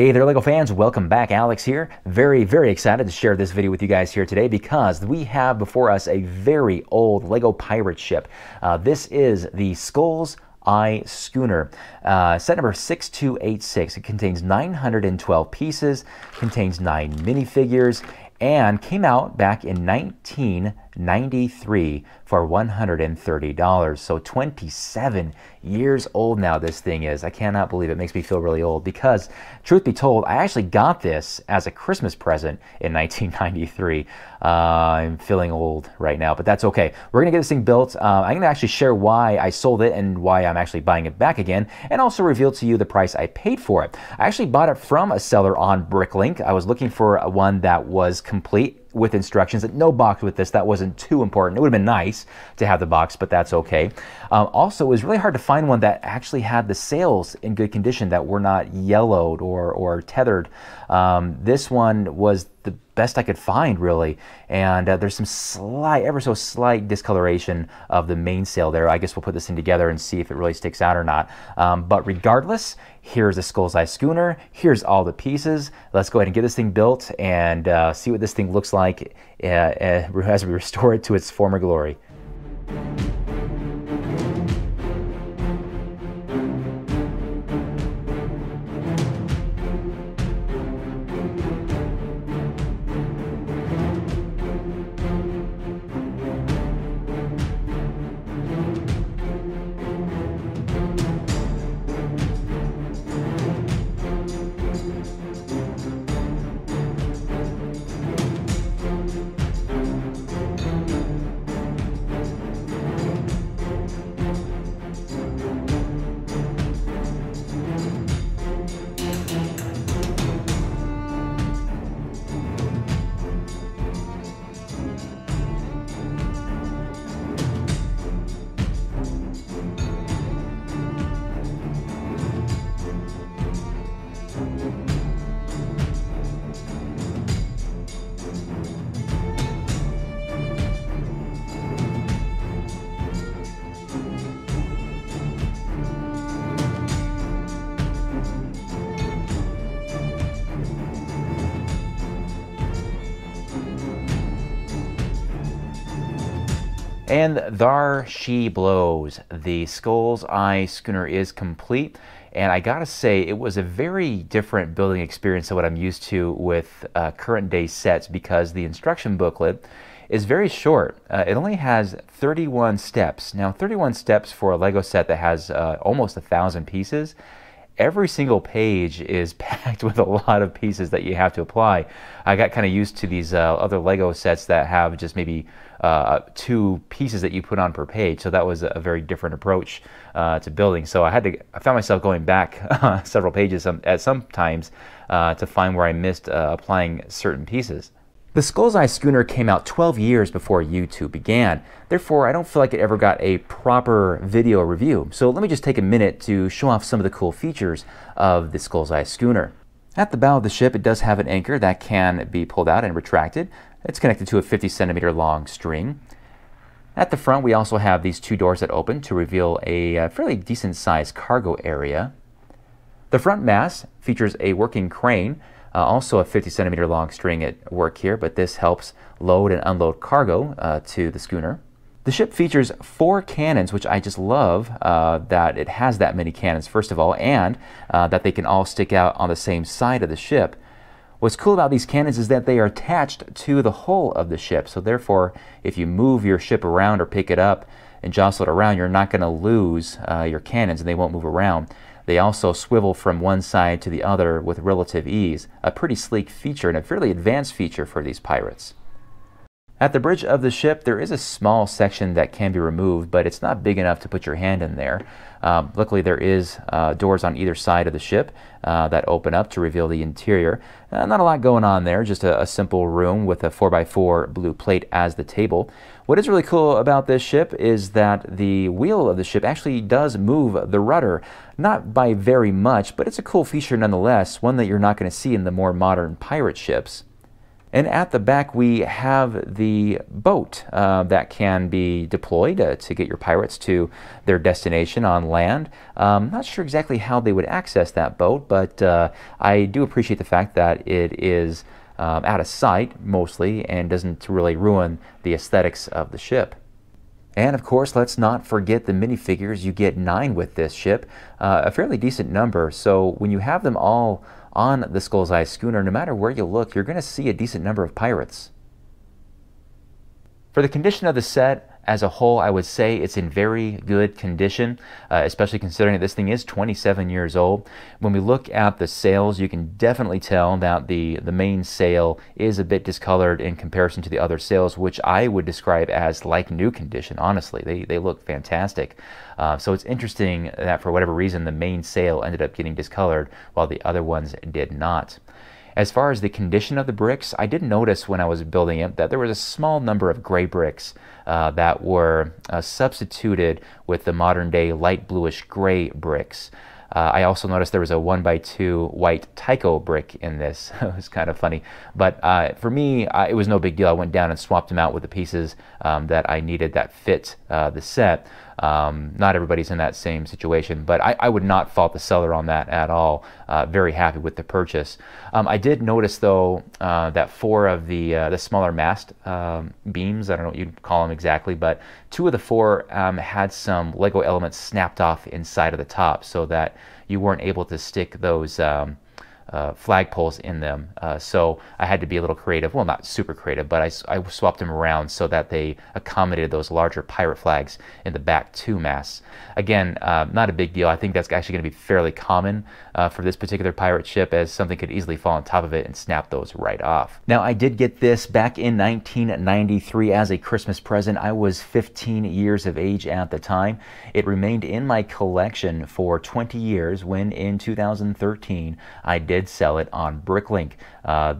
Hey there LEGO fans, welcome back. Alex here. Very excited to share this video with you guys here today because we have before us a very old LEGO pirate ship. This is the Skulls Eye Schooner, set number 6286. It contains 912 pieces, contains 9 minifigures, and came out back in 1993 for $130. So 27 years old now this thing is. I cannot believe it. Makes me feel really old because, truth be told, I actually got this as a Christmas present in 1993. I'm feeling old right now, but that's okay. We're gonna get this thing built. I'm gonna actually share why I sold it and why I'm actually buying it back again, and also reveal to you the price I paid for it. I actually bought it from a seller on BrickLink. I was looking for one that was complete with instructions, and no box with this. That wasn't too important. It would have been nice to have the box, but that's okay. Also, it was really hard to find one that actually had the sails in good condition that were not yellowed or tethered. This one was the best I could find, really, and there's some slight, ever so slight discoloration of the mainsail there. I guess we'll put this thing together and see if it really sticks out or not. But regardless, here's the Skulls Eye Schooner. Here's all the pieces. Let's go ahead and get this thing built and see what this thing looks like as we restore it to its former glory. And there she blows. The Skulls Eye Schooner is complete. And I gotta say, it was a very different building experience than what I'm used to with current day sets, because the instruction booklet is very short. It only has 31 steps. Now, 31 steps for a LEGO set that has almost 1,000 pieces. Every single page is packed with a lot of pieces that you have to apply. I got kind of used to these other LEGO sets that have just maybe 2 pieces that you put on per page. So that was a very different approach to building. So I found myself going back several pages at some times to find where I missed applying certain pieces. The Skulls Eye Schooner came out 12 years before YouTube began. Therefore, I don't feel like it ever got a proper video review. So let me just take a minute to show off some of the cool features of the Skulls Eye Schooner. At the bow of the ship, it does have an anchor that can be pulled out and retracted. It's connected to a 50-centimeter long string. At the front, we also have these 2 doors that open to reveal a fairly decent-sized cargo area. The front mast features a working crane. Also a 50-centimeter long string at work here, but this helps load and unload cargo to the schooner. The ship features 4 cannons, which I just love that it has that many cannons, first of all, and that they can all stick out on the same side of the ship. What's cool about these cannons is that they are attached to the hull of the ship, so therefore, if you move your ship around or pick it up and jostle it around, you're not going to lose your cannons and they won't move around. They also swivel from one side to the other with relative ease, a pretty sleek feature and a fairly advanced feature for these pirates. At the bridge of the ship, there is a small section that can be removed, but it's not big enough to put your hand in there. Luckily, there is doors on either side of the ship that open up to reveal the interior. Not a lot going on there, just a simple room with a 4x4 blue plate as the table. What is really cool about this ship is that the wheel of the ship actually does move the rudder, not by very much, but it's a cool feature nonetheless, one that you're not going to see in the more modern pirate ships. And at the back, we have the boat that can be deployed to get your pirates to their destination on land. Not sure exactly how they would access that boat, but I do appreciate the fact that it is out of sight mostly and doesn't really ruin the aesthetics of the ship. And of course, let's not forget the minifigures. You get 9 with this ship, a fairly decent number. So when you have them all on the Skulls Eye Schooner, no matter where you look, you're going to see a decent number of pirates. For the condition of the set as a whole, I would say it's in very good condition, especially considering that this thing is 27 years old. When we look at the sails, you can definitely tell that the main sail is a bit discolored in comparison to the other sails, which I would describe as like new condition, honestly. They look fantastic. So it's interesting that for whatever reason, the main sail ended up getting discolored while the other ones did not. As far as the condition of the bricks, I did notice when I was building it that there was a small number of gray bricks that were substituted with the modern day light bluish gray bricks. I also noticed there was a 1x2 white Tyco brick in this. It was kind of funny. But for me, it was no big deal. I went down and swapped them out with the pieces that I needed that fit the set. Not everybody's in that same situation, but I would not fault the seller on that at all. Very happy with the purchase. I did notice, though, that 4 of the smaller mast beams, I don't know what you'd call them exactly, but 2 of the 4 had some LEGO elements snapped off inside of the top so that you weren't able to stick those flagpoles in them. So I had to be a little creative. Well, not super creative, but I swapped them around so that they accommodated those larger pirate flags in the back 2 masts. Again, not a big deal. I think that's actually going to be fairly common for this particular pirate ship, as something could easily fall on top of it and snap those right off. Now, I did get this back in 1993 as a Christmas present. I was 15 years of age at the time. It remained in my collection for 20 years when in 2013 I did sell it on BrickLink.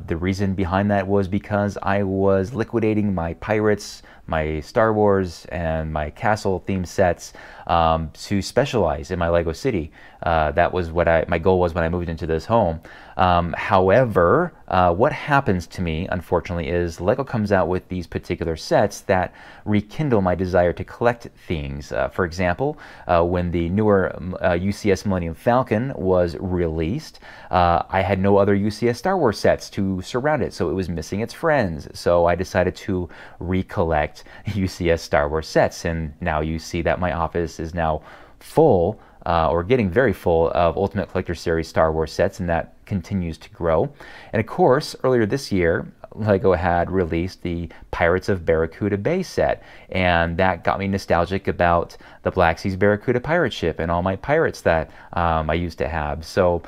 The reason behind that was because I was liquidating my pirates, my Star Wars, and my castle theme sets to specialize in my LEGO City. That was what my goal was when I moved into this home. However, what happens to me, unfortunately, is LEGO comes out with these particular sets that rekindle my desire to collect things. For example, when the newer UCS Millennium Falcon was released, I had no other UCS Star Wars sets to surround it, so it was missing its friends. So I decided to recollect UCS Star Wars sets, and now you see that my office is now full, or getting very full, of Ultimate Collector Series Star Wars sets, and that continues to grow. And of course, earlier this year, LEGO had released the Pirates of Barracuda Bay set, and that got me nostalgic about the Black Seas Barracuda pirate ship and all my pirates that I used to have. So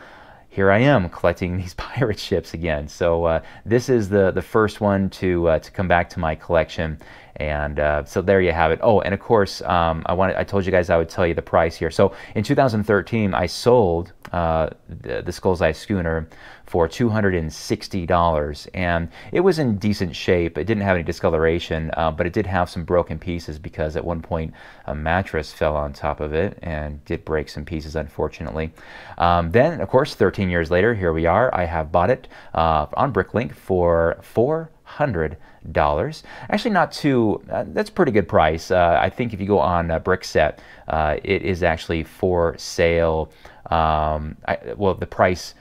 here I am collecting these pirate ships again. So this is the first one to come back to my collection, and so there you have it. Oh, and of course, I told you guys I would tell you the price here. So in 2013, I sold the Skulls Eye Schooner for $260, and it was in decent shape. It didn't have any discoloration, but it did have some broken pieces because at one point a mattress fell on top of it and did break some pieces, unfortunately. Then, of course, 13 years later, here we are. I have bought it on BrickLink for $400. Actually, not too, that's a pretty good price. I think if you go on Brickset, it is actually for sale. Well, the price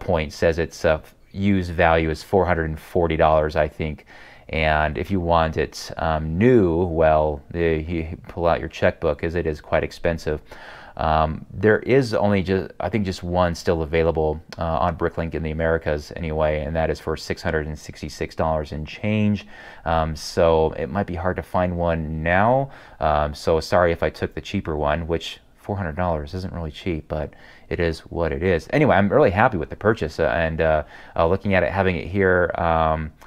point says its used value is $440, I think. And if you want it new, well, you pull out your checkbook, as it is quite expensive. There is only I think just one still available on BrickLink in the Americas anyway, and that is for $666 and change. So it might be hard to find one now. So sorry if I took the cheaper one, which $400 isn't really cheap, but it is what it is. Anyway, I'm really happy with the purchase, and looking at it, having it here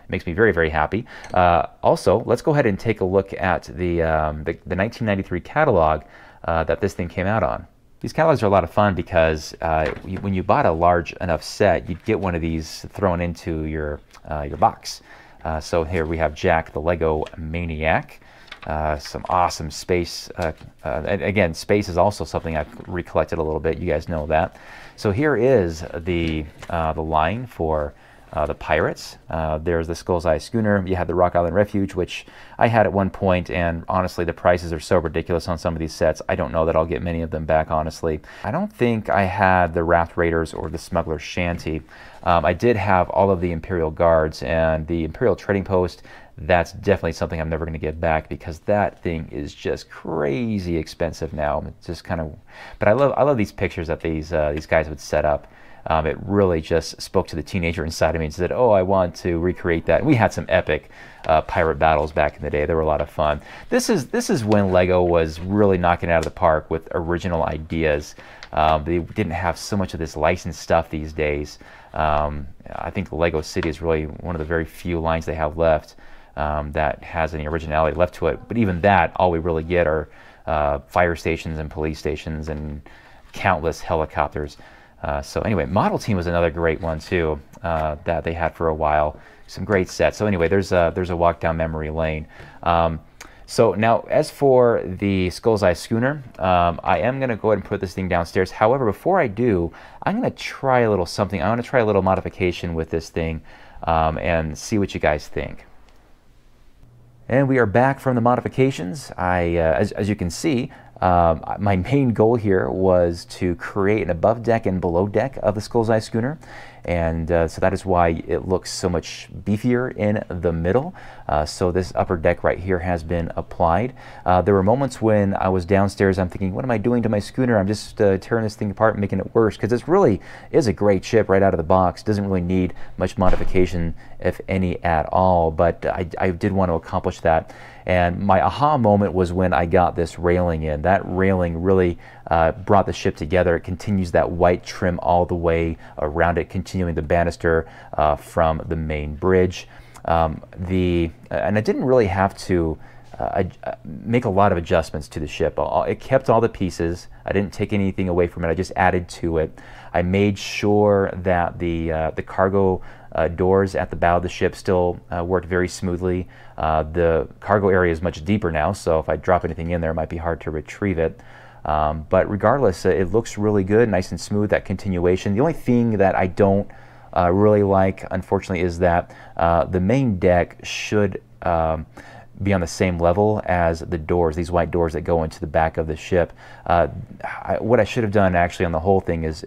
makes me very, very happy. Also, let's go ahead and take a look at the 1993 catalog that this thing came out on. These catalogs are a lot of fun because when you bought a large enough set, you'd get one of these thrown into your box. So here we have Jack the LEGO Maniac. Some awesome space. And again, space is also something I've recollected a little bit. You guys know that. So here is the line for the Pirates. There's the Skulls Eye Schooner. You have the Rock Island Refuge, which I had at one point, and honestly, the prices are so ridiculous on some of these sets. I don't know that I'll get many of them back, honestly. I don't think I had the Wrath Raiders or the Smuggler's Shanty. I did have all of the Imperial Guards and the Imperial Trading Post. That's definitely something I'm never going to get back because that thing is just crazy expensive now. It's just kind of, but I love these pictures that these guys would set up. It really just spoke to the teenager inside of me and said, oh, I want to recreate that. And we had some epic pirate battles back in the day. They were a lot of fun. This is when LEGO was really knocking it out of the park with original ideas. They didn't have so much of this licensed stuff these days. I think LEGO City is really one of the very few lines they have left that has any originality left to it. But even that, all we really get are fire stations and police stations and countless helicopters. So anyway, Model Team was another great one too that they had for a while. Some great sets. So anyway, there's a walk down memory lane. So now as for the Skulls Eye Schooner, I am going to go ahead and put this thing downstairs. However, before I do, I'm going to try a little something. I want to try a little modification with this thing and see what you guys think. And we are back from the modifications. As you can see, my main goal here was to create an above deck and below deck of the Skulls Eye Schooner, and so that is why it looks so much beefier in the middle. So this upper deck right here has been applied. There were moments when I was downstairs, I'm thinking, what am I doing to my schooner? I'm just tearing this thing apart and making it worse, because this really is a great ship right out of the box. Doesn't really need much modification, if any at all, but I did want to accomplish that. And my aha moment was when I got this railing in. That railing really brought the ship together. It continues that white trim all the way around it, continuing the banister from the main bridge. And I didn't really have to make a lot of adjustments to the ship. It kept all the pieces. I didn't take anything away from it. I just added to it. I made sure that the cargo doors at the bow of the ship still worked very smoothly. The cargo area is much deeper now, so if I drop anything in there, it might be hard to retrieve it. But regardless, it looks really good, nice and smooth, that continuation. The only thing that I don't really like, unfortunately, is that the main deck should be on the same level as the doors, these white doors that go into the back of the ship. What I should have done actually on the whole thing is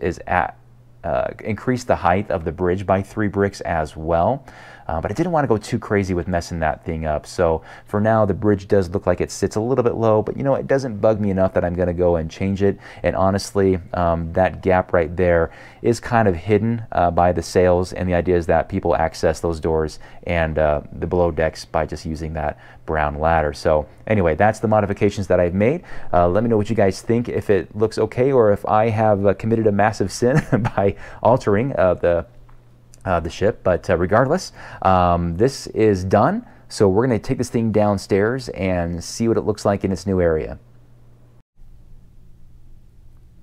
increase the height of the bridge by 3 bricks as well. But I didn't want to go too crazy with messing that thing up. So for now, the bridge does look like it sits a little bit low, but you know, it doesn't bug me enough that I'm going to go and change it. And honestly, that gap right there is kind of hidden by the sails. And the idea is that people access those doors and the below decks by just using that brown ladder. So anyway, that's the modifications that I've made. Let me know what you guys think, if it looks okay, or if I have committed a massive sin by altering the ship. But regardless, this is done. So we're going to take this thing downstairs and see what it looks like in its new area.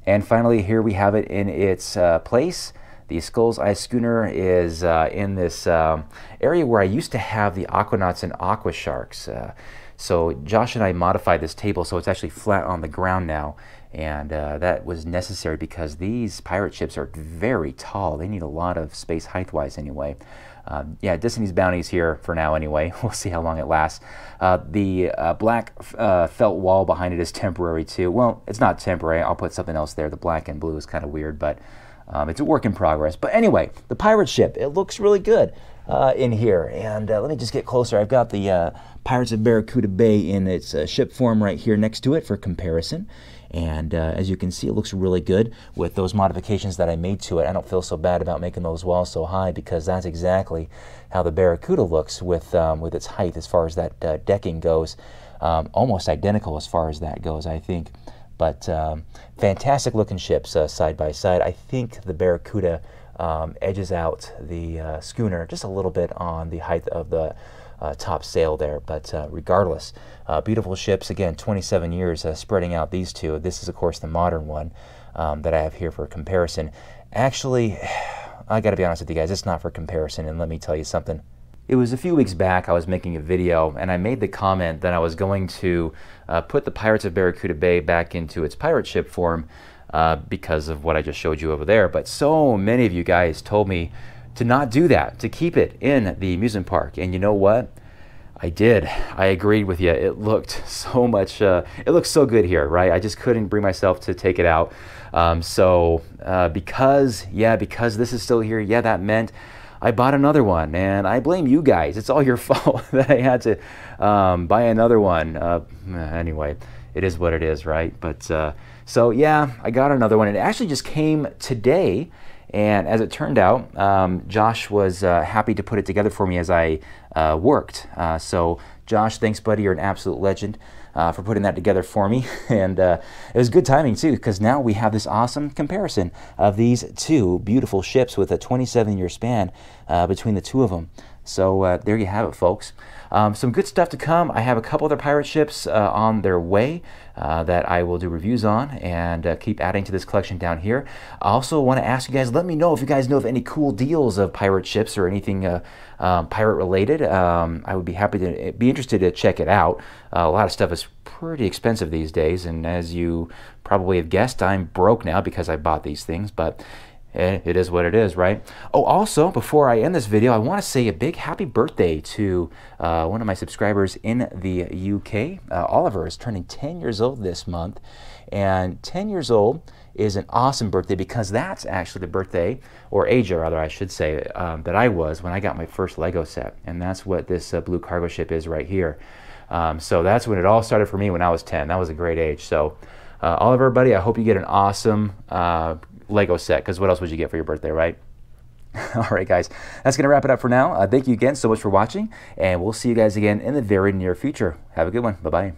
And finally, here we have it in its place. The Skulls Eye Schooner is in this area where I used to have the Aquanauts and Aqua Sharks. So Josh and I modified this table so it's actually flat on the ground now. And that was necessary because these pirate ships are very tall. They need a lot of space height-wise anyway. Yeah, Disney's Bounty's here for now anyway. We'll see how long it lasts. The black felt wall behind it is temporary too. Well, it's not temporary. I'll put something else there. The black and blue is kind of weird, but it's a work in progress. But anyway, the pirate ship, it looks really good in here. And let me just get closer. I've got the Pirates of Barracuda Bay in its ship form right here next to it for comparison. And as you can see, it looks really good with those modifications that I made to it. I don't feel so bad about making those walls so high because that's exactly how the Barracuda looks with its height as far as that decking goes. Almost identical as far as that goes, I think. But fantastic looking ships side by side. I think the Barracuda edges out the schooner just a little bit on the height of the top sail there, but regardless, beautiful ships. Again, 27 years spreading out these two. This is, of course, the modern one that I have here for comparison. Actually, I gotta be honest with you guys, it's not for comparison, and let me tell you something. It was a few weeks back, I was making a video, and I made the comment that I was going to put the Pirates of Barracuda Bay back into its pirate ship form because of what I just showed you over there, but so many of you guys told me, to not do that, to keep it in the amusement park. And you know what? I did. I agreed with you. It looked so much, it looked so good here, right? I just couldn't bring myself to take it out. Because this is still here, yeah, that meant I bought another one, and I blame you guys. It's all your fault that I had to buy another one. Anyway, it is what it is, right? But so yeah, I got another one. It actually just came today. And as it turned out, Josh was happy to put it together for me as I worked. So Josh, thanks buddy, you're an absolute legend for putting that together for me. And it was good timing too, because now we have this awesome comparison of these two beautiful ships with a 27-year span between the two of them. So there you have it, folks. Some good stuff to come. I have a couple other pirate ships on their way that I will do reviews on and keep adding to this collection down here. I also want to ask you guys, let me know if you guys know of any cool deals of pirate ships or anything pirate related. I would be happy to be interested to check it out. A lot of stuff is pretty expensive these days, and as you probably have guessed, I'm broke now because I bought these things, but it is what it is, right? Oh, also, before I end this video, I want to say a big happy birthday to one of my subscribers in the UK. Oliver is turning 10 years old this month, and 10 years old is an awesome birthday because that's actually the birthday, or age rather I should say, that I was when I got my first LEGO set, and that's what this blue cargo ship is right here. So that's when it all started for me when I was 10. That was a great age. So Oliver, buddy, I hope you get an awesome LEGO set, because what else would you get for your birthday, right? All right, guys, that's going to wrap it up for now. Thank you again so much for watching, and we'll see you guys again in the very near future. Have a good one. Bye-bye.